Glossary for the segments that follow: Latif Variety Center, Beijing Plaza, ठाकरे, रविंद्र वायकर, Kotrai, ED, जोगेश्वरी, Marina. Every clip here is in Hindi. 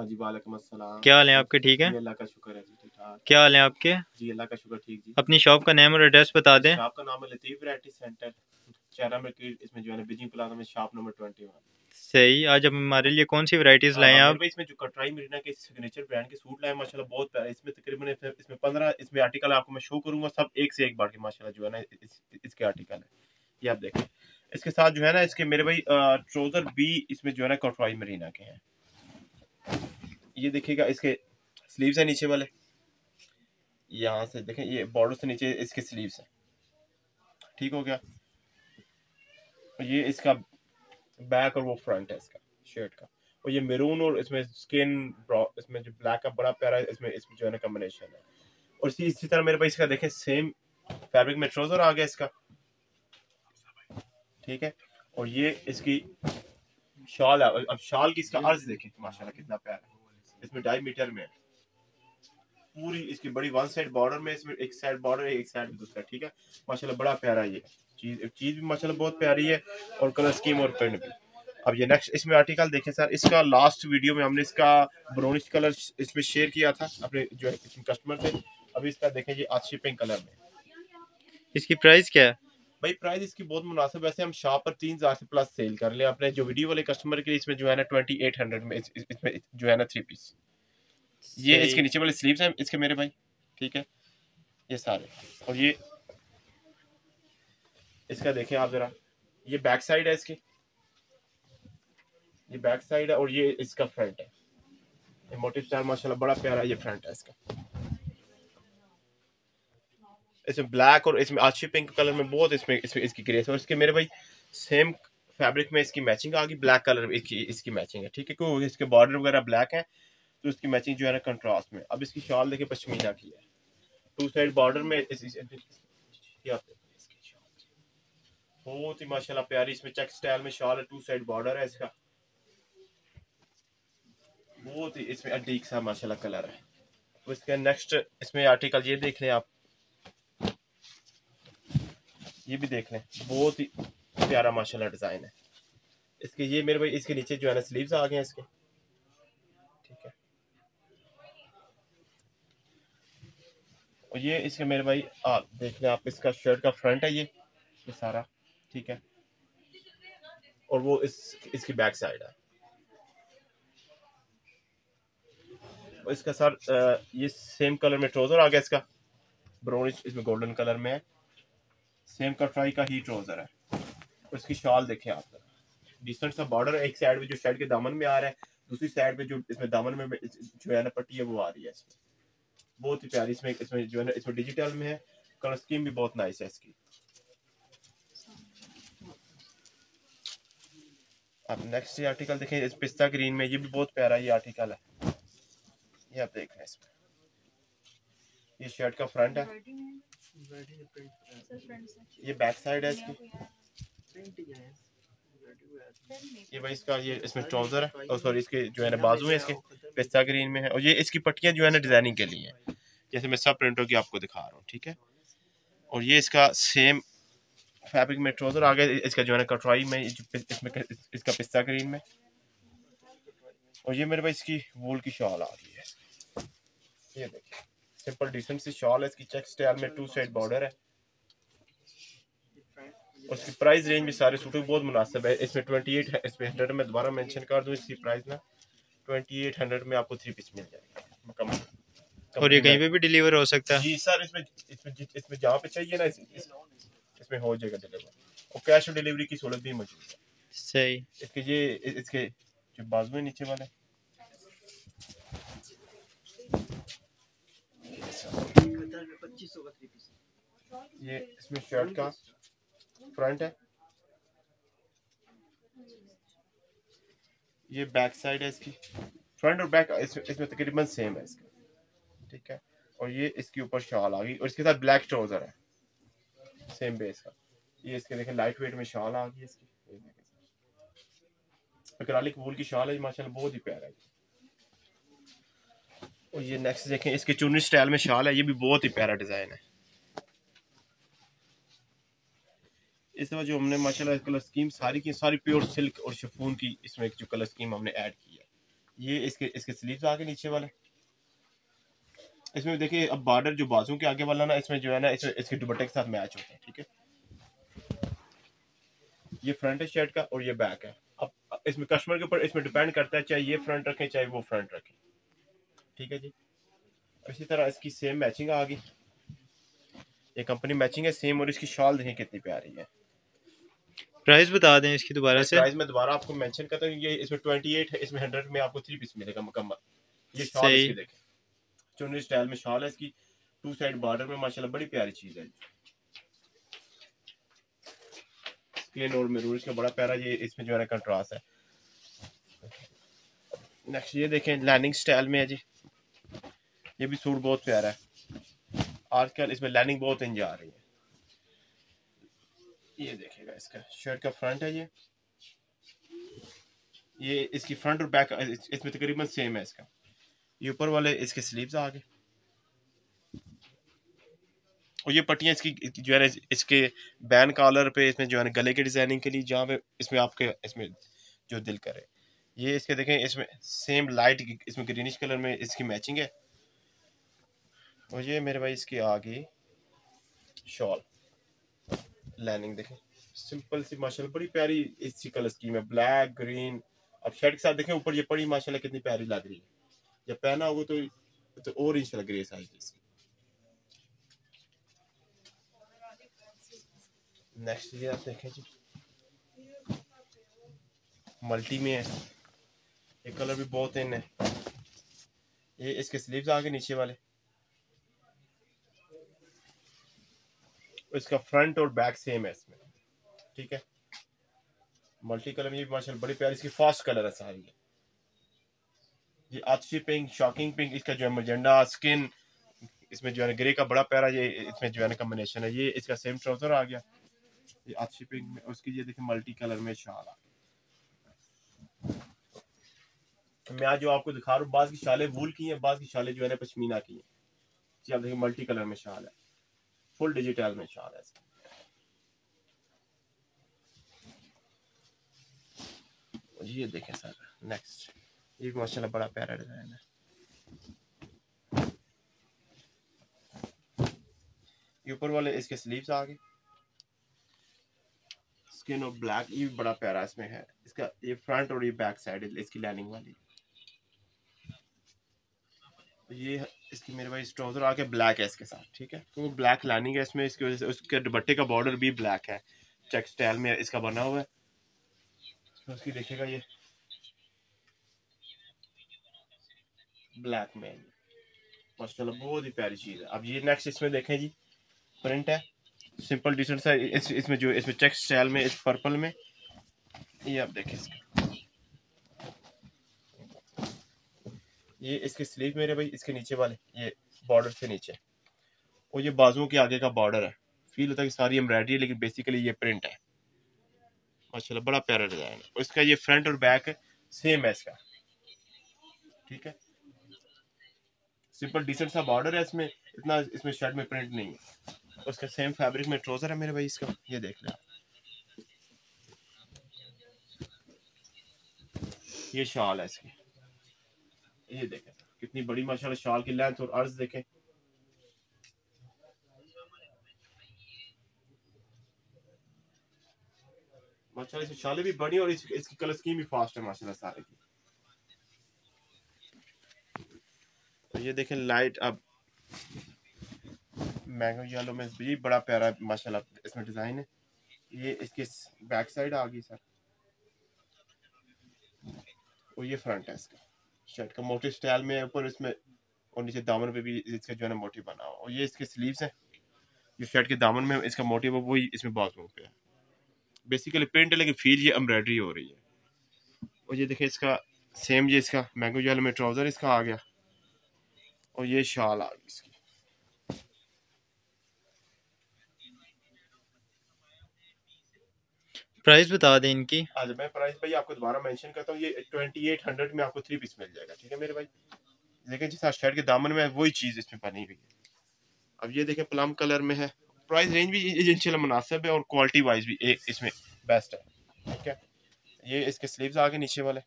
हाँ जी वालेकुम अस्सलाम। क्या हाल है आपके? ठीक है अल्लाह का शुक्र है जी, ठीक ठाक। क्या हाल है आपके? जी अल्लाह का शुक्र ठीक जी। अपनी शॉप का नाम और एड्रेस बता दें। शॉप का नाम है लतीफ वैरायटी सेंटर, चेहरा मार्केट, इसमें जो है बिजिंग प्लाजा में शॉप नंबर 21। सही। आज हमारे लिए कौन सी वैरायटीज लाए हैं आप? इसमें जो कटराई मरीना के सिग्नेचर ब्रांड के सूट लाए माशाल्लाह बहुत प्यारे। इसमें तकरीबन इसमें 15 इसमें आर्टिकल आपको मैं शो करूंगा, सब एक से एक बार के माशाल्लाह जो है ना इसके आर्टिकल है। ये आप देखें इसके साथ जो है ना इसके मेरे भाई ट्राउजर भी इसमें जो है ना कटराई मरीना के हैं। ये देखिएगा इसके स्लीव्स हैं नीचे वाले, यहाँ से देखें ये बॉर्डर से नीचे इसके स्लीव्स हैं। ठीक हो गया। ये इसका बैक और वो फ्रंट है इसका शर्ट का। और ये मेरून और इसमें स्किन इसमें जो ब्लैक का बड़ा प्यारा इसमें जो है ना कॉम्बिनेशन है। और इसी तरह मेरे पास इसका देखें सेम फैब्रिक में ट्राउजर आ गया इसका। ठीक है। और ये इसकी शाल है। अब शाल की इसका अर्ज देखें माशाल्लाह कितना प्यारा है। इसमें डायमीटर में पूरी इसकी बड़ी वन साइड बॉर्डर में इसमें एक साइड बॉर्डर है एक साइड दूसरा। ठीक है माशाल्लाह बड़ा प्यारा ये चीज भी माशाल्लाह बहुत प्यारी है और कलर स्कीम और प्रिंट भी। अब ये नेक्स्ट इसमें आर्टिकल देखें सर, इसका लास्ट वीडियो में हमने इसका ब्राउनिश कलर इसमें शेयर किया था अपने जो है कस्टमर से। अभी इसका देखें ये आज शिपिंग कलर में। इसकी प्राइस क्या है भाई? प्राइस इसकी बहुत मुनासिब, वैसे हम शॉप पर 3000 से प्लस सेल कर ले अपने जो वीडियो वाले कस्टमर के लिए। इसमें जो है ना 2800 में इसमें जो है ना 3 पीस। ये इसके नीचे वाले स्लीव्स हैं इसके मेरे भाई। ठीक है ये सारे। और ये इसका देखें आप जरा, ये बैक साइड है इसकी, ये बैक साइड है। और ये इसका फ्रंट है, ये मोटिव स्टाइल माशाल्लाह बड़ा प्यारा ये फ्रंट है इसका। इसमें ब्लैक और इसमें अच्छी पिंक कलर में बहुत इसमें इसकी ग्रेस। और इसके मेरे भाई सेम फैब्रिक में इसकी मैचिंग आ गई, ब्लैक कलर में इसकी मैचिंग है। ठीक है क्योंकि इसके बॉर्डर वगैरह ब्लैक है तो इसकी मैचिंग जो है ना कंट्रास्ट में। अब इसकी शॉल देखिए पश्मीना की है, 2 साइड बॉर्डर में बहुत ही माशाल्लाह प्यारी। इसमें चेक स्टाइल में शॉल है, 2 साइड बॉर्डर है इसका, बहुत ही इसमें अटीक सा माशाल्लाह कलर है। तो इसके नेक्स्ट इसमें आर्टिकल ये देख लें आप, ये भी देख लें बहुत ही प्यारा माशाल्लाह डिजाइन है इसके। ये मेरे भाई इसके नीचे जो है ना स्लीव्स आ गए हैं इसके। ठीक है। और ये इसके मेरे भाई आप देख लें आप, इसका शर्ट का फ्रंट है ये सारा। ठीक है। और वो इसकी बैक साइड है। और इसका सर ये सेम कलर में ट्राउजर आ गया इसका, ब्राउनिश इसमें गोल्डन कलर में है। सेम कटराई का ही ट्राउजर है। उसकी शॉल देखें आप, डिसेंट सा बॉर्डर है, एक साइड में जो शर्ट के दामन में आ रहा है, दूसरी साइड में जो इसमें दामन में जो है ना पट्टी है वो आ रही है इसमें। बहुत ही प्यारी इसमें जो है ना इसमें डिजिटल में है, कलर स्कीम भी बहुत नाइस है इसकी। आप नेक्स्ट ये आर्टिकल देखें इस पिस्ता ग्रीन में, ये भी बहुत प्यारा ये आर्टिकल है। ये आप देख रहे हैं इसमें ये शर्ट का फ्रंट है, ये बैक साइड है इसकी। ये भाई इसका ये इसमें ट्राउजर है और सॉरी इसके जो है ना बाजू है इसके पिस्ता ग्रीन में है। और ये इसकी पट्टियां जो है ना डिजाइनिंग के लिए है, जैसे मैं सब प्रिंटों की आपको दिखा रहा हूँ। ठीक है। और ये इसका सेम फैब्रिक में ट्राउजर आ गया इसका जो है ना कटराई में, इसमें इसका पिस्ता ग्रीन में। और ये मेरे भाई इसकी वूल की शॉल आ रही है, ये देखिए सिंपल डिसेंट सी शॉल है इसकी, चेक स्टाइल में 2 साइड बॉर्डर है। उसकी प्राइस रेंज भी सारे सूटों की बहुत मुनासिब है। इसमें 28 है, इसमें 100 में दोबारा मेंशन कर दूं इसकी प्राइस ना 2800 में आपको 3 पीस मिल जाएगा। और ये कहीं पे भी डिलीवर हो सकता है जी सर, इसमें इसमें जहाँ पे चाहिए ना इसमें हो जाएगा डिलीवर। और कैश ऑन डिलीवरी की सहूलत भी मौजूद है। सही। इसके ये इसके जो बाजू है नीचे वाले, ये इसमें शर्ट का फ्रंट है, ये बैक साइड है इसकी। फ्रंट और बैक इसमें तकरीबन सेम है इसका। ठीक है। और ये इसके ऊपर शॉल आ गई और इसके साथ ब्लैक ट्राउजर है सेम बेस का। ये इसके देखें लाइट वेट में शॉल आ गई इसकी, अक्रेलिक वूल की शॉल है माशाल्लाह बहुत ही प्यारा है। और ये नेक्स्ट देखें इसके चुन्नी स्टाइल में शाल है, ये भी बहुत ही प्यारा डिजाइन है। इस तरह जो हमने माशाल्लाह कलर स्कीम सारी की सारी प्योर सिल्क और शिफॉन की इसमें जो कलर स्कीम हमने ऐड की है ये इसके स्लीव्स आगे नीचे वाले, इसमें देखिए अब बॉर्डर जो बाजू के आगे वाला ना इसमें जो है ना इसके दुपट्टे के साथ मैच होते हैं। ठीक है, ये फ्रंट है शर्ट का और ये बैक है। अब इसमें कस्टमर के ऊपर इसमें डिपेंड करता है, चाहे ये फ्रंट रखें चाहे वो फ्रंट रखें। ठीक है जी, इसी तरह इसकी सेम मैचिंग आ गई, ये कंपनी मैचिंग है सेम। और इसकी शॉल देखें कितनी प्यारी है। प्राइस बता दें इसकी दोबारा से। प्राइस मैं दोबारा आपको मेंशन करता हूं, ये इसमें 28 है, इसमें 100 में आपको 3 पीस मिलेगा मुकम्मल। ये शॉल इसकी देखें, चुन्नी स्टाइल में शॉल है इसकी, 2 साइड बॉर्डर में माशाल्लाह बड़ी प्यारी चीज है। स्किन और मरून इसका बड़ा प्यारा ये इसमें जो है कंट्रास्ट है। नेक्स्ट ये देखें लाइनिंग स्टाइल में है जी, ये भी सूट बहुत प्यारा है। आजकल इसमें लाइनिंग बहुत इंज आ रही है। ये देखिएगा इसका शर्ट का फ्रंट है, ये इसकी फ्रंट और बैक इसमें तकरीबन सेम है इसका। ये ऊपर वाले इसके स्लीव्स आ गए और ये पट्टियाँ इसकी जो है ना इसके बैन कॉलर पे इसमें जो है ना गले के डिजाइनिंग के लिए, जहाँ पे इसमें आपके इसमें जो दिल करे। ये इसके देखें इसमें सेम लाइट इसमें ग्रीनिश कलर में इसकी मैचिंग है। और ये मेरे भाई इसकी आ गई शॉल, लाइनिंग देखें सिंपल सी माशाल्लाह बड़ी प्यारी इसकी कलर स्कीम है, ब्लैक ग्रीन। अब शर्ट के साथ देखें ऊपर ये पड़ी माशाल्लाह कितनी प्यारी लग रही है, जब पहना होगा तो ऑरेंज लग रही है साइज इसकी। नेक्स्ट ये आप देखें जी मल्टी में है, ये कलर भी बहुत इन है। ये इसके स्लीव्स आगे नीचे वाले, इसका फ्रंट और बैक सेम है इसमें। ठीक है, मल्टी कलर में ये माशाल्लाह बड़ी प्यारी इसकी फास्ट कलर है सारी। ये आतिशी पिंक, शॉकिंग पिंक इसका जो है मजेंडा, स्किन इसमें जो है ग्रे का बड़ा प्यारा ये इसमें जो है कॉम्बिनेशन है। ये इसका सेम ट्राउजर आ गया, ये आतिशी पिंक में। उसकी ये देखिए मल्टी कलर में शाल आ गई। मैं आज जो आपको दिखा रहा हूँ बाज की शालें वूल की हैं, बाज की शालें जो है पश्मीना की हैं। जी आप देखिए मल्टी कलर में शाल है, फुल डिजिटल में शाल है। ये देखें सर नेक्स्ट, ये माशाल्लाह बड़ा प्यारा डिजाइन है। ये ऊपर वाले इसके स्लीव्स आ गए, स्किन और ब्लैक ये भी बड़ा प्यारा इसमें है। इसका ये फ्रंट और ये बैक साइड है इसकी लाइनिंग वाली। ये इसकी मेरे भाई ट्राउजर आके ब्लैक है इसके साथ। ठीक है, तो ब्लैक लाइनिंग है इसमें, इसकी वजह से उसके दुपट्टे का बॉर्डर भी ब्लैक है, चेक स्टाइल में इसका बना हुआ है। तो उसकी देखिएगा ये ब्लैक में माशाल्लाह बहुत ही प्यारी चीज़ है। अब ये नेक्स्ट इसमें देखें जी प्रिंट है, सिंपल डिसेंट सा इसमें जो इसमें चेक स्टाइल में इस पर्पल में। ये आप देखें इसका ये इसके स्लीव मेरे भाई इसके नीचे वाले, ये बॉर्डर से नीचे और ये बाजुओं के आगे का बॉर्डर है। फील होता है कि सारी एम्ब्रॉयडरी है लेकिन बेसिकली ये प्रिंट है। माशाल्लाह बड़ा प्यारा डिजाइन है और इसका ये फ्रंट और बैक सेम है इसका। ठीक है, सिंपल डिसेंट सा बॉर्डर है इसमें, इतना इसमें शर्ट में प्रिंट नहीं है। उसका सेम फैब्रिक में ट्राउजर है मेरे भाई इसका, ये देख लें। ये शॉल है इसकी, ये देखें कितनी बड़ी माशाल्लाह शाल की लेंथ और अर्ज देखें। माशाल्लाह इसकी शालें भी बड़ी और इसकी कलर स्कीम भी फास्ट है माशाल्लाह सारे की। तो ये देखें लाइट अब मैंगो येलो में भी बड़ा प्यारा माशाल्लाह इसमें डिजाइन है। ये इसके बैक साइड आ गई सर और ये फ्रंट है इसका। शर्ट का मोटिव स्टाइल में ऊपर इसमें और नीचे दामन पे भी इसका जो है ना मोटिव बना हुआ। और ये इसके स्लीव्स हैं, जो शर्ट के दामन में इसका मोटिव है वही इसमें बाजू पे है। बेसिकली प्रिंट है लेकिन फील ये एम्ब्रॉयडरी हो रही है। और ये देखिए इसका सेम ये इसका मैंगो येलो में ट्राउजर इसका आ गया और ये शाल आ गई इसकी। प्राइस बता दें इनकी। आज मैं प्राइस भाई आपको दोबारा मेंशन करता हूँ, ये 2800 में आपको 3 पीस मिल जाएगा। ठीक है मेरे भाई, देखिए जिस शर्ट के दामन में वही चीज़ इसमें बनी हुई है। अब ये देखें प्लम कलर में है, प्राइस रेंज भी इंशाल्लाह मुनासिब है और क्वालिटी वाइज भी इसमें बेस्ट है। ठीक है, ये इसके स्लीव्स आगे नीचे वाले,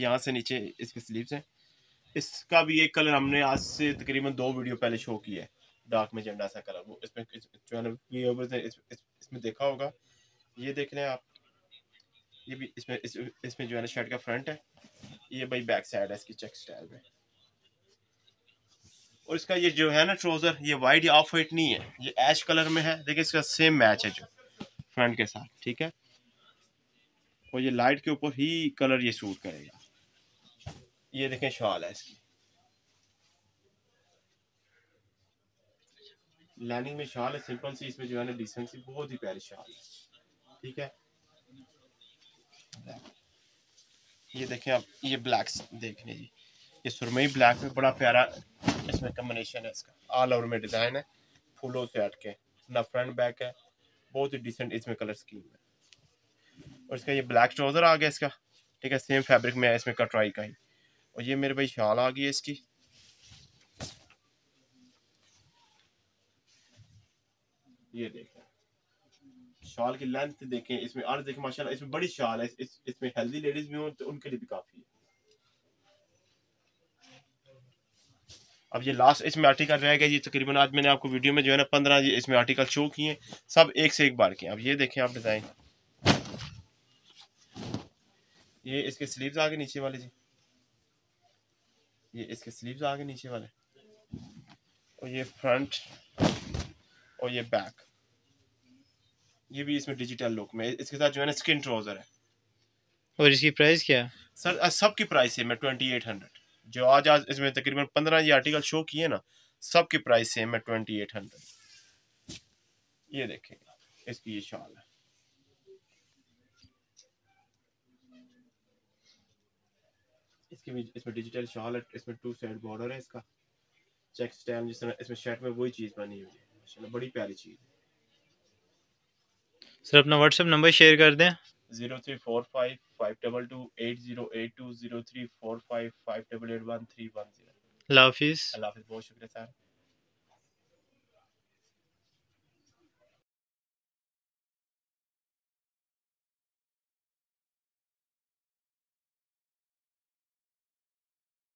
यहाँ से नीचे इसकी स्लीव्स हैं। इसका भी एक कलर हमने आज से तकरीबन 2 वीडियो पहले शो किया है, डार्क मैजेंडा सा कलर। वो इसमें इसमें देखा होगा, ये देख लें आप, ये भी इसमें इसमें जो है ना शर्ट का फ्रंट है, ये भाई बैक साइड है इसकी चेक स्टाइल में। और इसका ये जो है ना ट्राउजर, ये वाइड या ऑफ वाइट नहीं है, ये ऐश कलर में है। देखिए इसका सेम मैच है जो फ्रंट के साथ, ठीक है। और ये लाइट के ऊपर ही कलर ये सूट करेगा। ये देखें शॉल है इसकी, लाइनिंग में शॉल है, सिंपल सी, इसमें जो है ना डिसेंट सी, बहुत ही प्यारी शॉल है, ठीक है। ये देखें आप, ये ब्लैक्स देखने जी, ये सुरमई ब्लैक में बड़ा प्यारा इसमें कम्बिनेशन है इसका। ऑल ओवर में डिज़ाइन है, फूलों से हटके ना, फ्रंट बैक है, बहुत ही डिसेंट इसमें कलर स्कीम है। और इसका ये ब्लैक ट्राउज़र आ गया इसका, ठीक है, सेम फैब्रिक में है इसमें कटराई का ही। और ये मेरे भाई शाल आ गई है इसकी, ये देखें शाल की लेंथ देखें, इसमें अर्ज देखें, माशाल्लाह इसमें बड़ी शाल है। इसमें हेल्दी लेडीज भी हों तो उनके लिए भी काफ़ी है। अब ये लास्ट इसमें आर्टिकल रहेगा जी, तकरीबन आज मैंने आपको वीडियो में जो है ना 15 इसमें आर्टिकल शो किए हैं, सब एक से एक बार के। अब ये देखें आप डिज़ाइन, ये इसके स्लीव्स आगे नीचे वाले जी, ये इसके स्लीव्स आगे नीचे वाले, और ये फ्रंट और ये बैक, ये भी इसमें डिजिटल लुक में। इसके साथ जो है ना स्किन ट्राउजर है। और इसकी प्राइस क्या है सर? सबकी प्राइस सेम है 2800। जो आज इसमें तकरीबन 15 ये आर्टिकल शो किए ना, सब की प्राइस सेम है 2800। ये देखें इसकी ये शॉल है, इसकी भी इसमें डिजिटल शॉल है, इसमें 2 साइड बॉर्डर है इसका, चेक स्टाइल जिस तरह इसमें शर्ट में वही चीज़ बनी हुई है, माशाल्लाह बड़ी प्यारी चीज़ है। सर अपना व्हाट्सएप नंबर शेयर कर दें, 0345522808203455881310। अल्लाह हाफिज़, बहुत शुक्रिया सर।